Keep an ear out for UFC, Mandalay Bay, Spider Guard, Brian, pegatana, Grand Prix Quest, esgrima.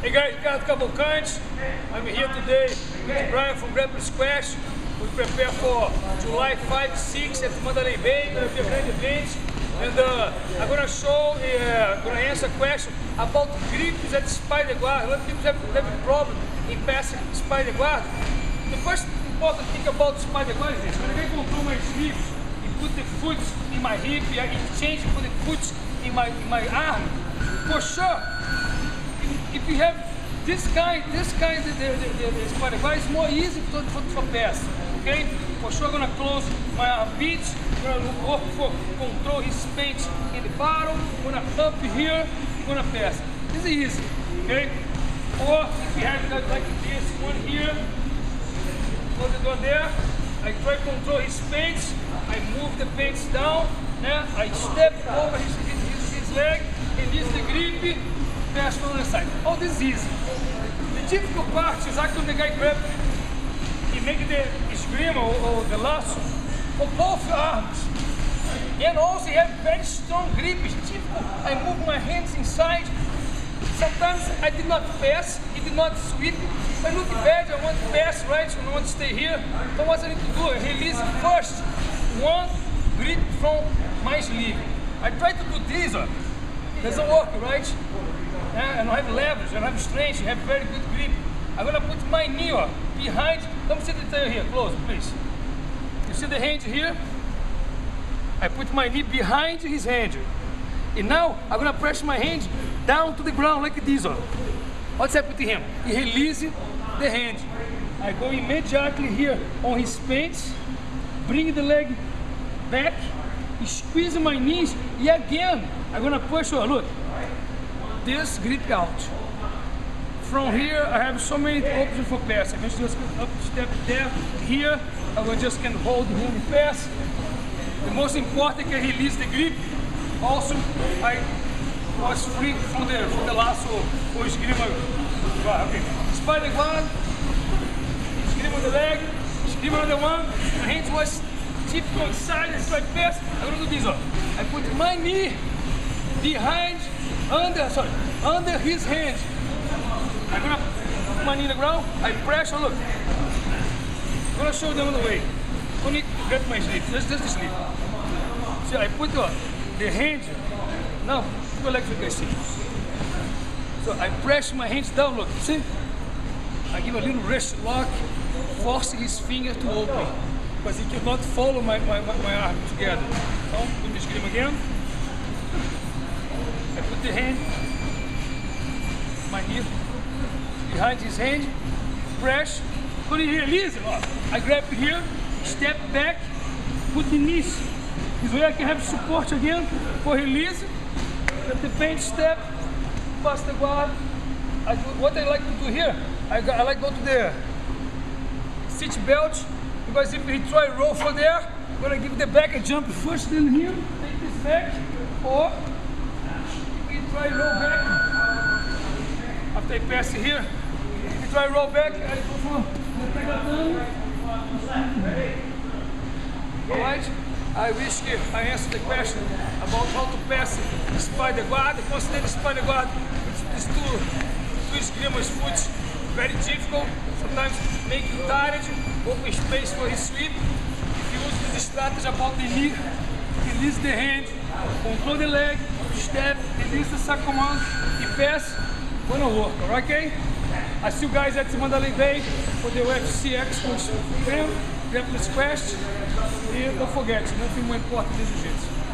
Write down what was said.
Hey guys, got a couple of kinds. I'm here today with Brian from Grand Prix Quest. We prepare for July 5, 6 at Mandalay Bay. Going to be a great event, and I'm going to show, going to answer a question about grips at Spider Guard. A lot of people have a problem in passing Spider Guard. The first important thing about Spider Guard is this: when I control my grips, I put the foot in my hip, I exchange for the foot in my arm. For sure, if you have this kind of the Spider Guard, it's more easy for pass. Okay, for sure I'm gonna close my armpit, gonna work for control his space in the bottom, gonna up here, gonna pass. This is easy, okay? Or if you have that like this one here, close the door there, I try to control his space, I move the pants down, yeah? I step over his leg, and this the grip, pass from the side. All this is easy. The difficult part is actually the guy grab and make the scream or the lasso for both arms. And also you have very strong grip. It's difficult. I move my hands inside. Sometimes I did not pass, it did not sweep. If I look bad, I want to pass, right? So I want to stay here. So what I need to do, I release first one grip from my sleeve. I try to do this, doesn't work, right? I don't have leverage, I don't have strength, I have very good grip. I'm gonna put my knee behind. Don't see the tail here, close, please. You see the hand here? I put my knee behind his hand. And now I'm gonna press my hand down to the ground like this. What's happened to him? He releases the hand. I go immediately here on his pants, bring the leg back, squeeze my knees, and again, I'm gonna push, look. This grip out. From here, I have so many options for pass. I can just up step there, here. I will just can hold him in pass. The most important, I can release the grip. Also, I was free from the lasso or esgrima. Okay. Spider guard, esgrima on the leg, esgrima on the one. My hands was tipped on side and strike pass. I'm gonna do this one. I put my knee behind, under his hands. I'm gonna put my knee on the ground, I press, look. I'm gonna show them the way. Don't need to grab my sleeve, just the sleeve. See, I put the hands, now, go like you can see. So I press my hands down, look, see? I give a little wrist lock, force his finger to open, because he cannot follow my arm together. So, do this game again. I put the hand, my knee behind his hand, press, put it here, listen. I grab here, step back, put the knees. This way I can have support again for release. Let the paint step, pass the guard. What I like to do here, I like go to the seat belt, because if we try roll for there, I'm gonna give the back a jump first, then here, take this back, or try roll back. After I pass it here, if you try roll back, I go for the pegatana. Alright, I wish I answered the question about how to pass the Spider Guard. Consider the Spider Guard with these two esgrimas foot, very difficult. Sometimes make it tired, open space for his sweep. If you use this strategy about the knee, release the hand, control the leg, step, release the sacroman, he pass, gonna work, alright, okay? I see you guys at Mandalay Bay for the UFC Expo Grand Prix Quest. E não forget, não tem muito importante desse jeito.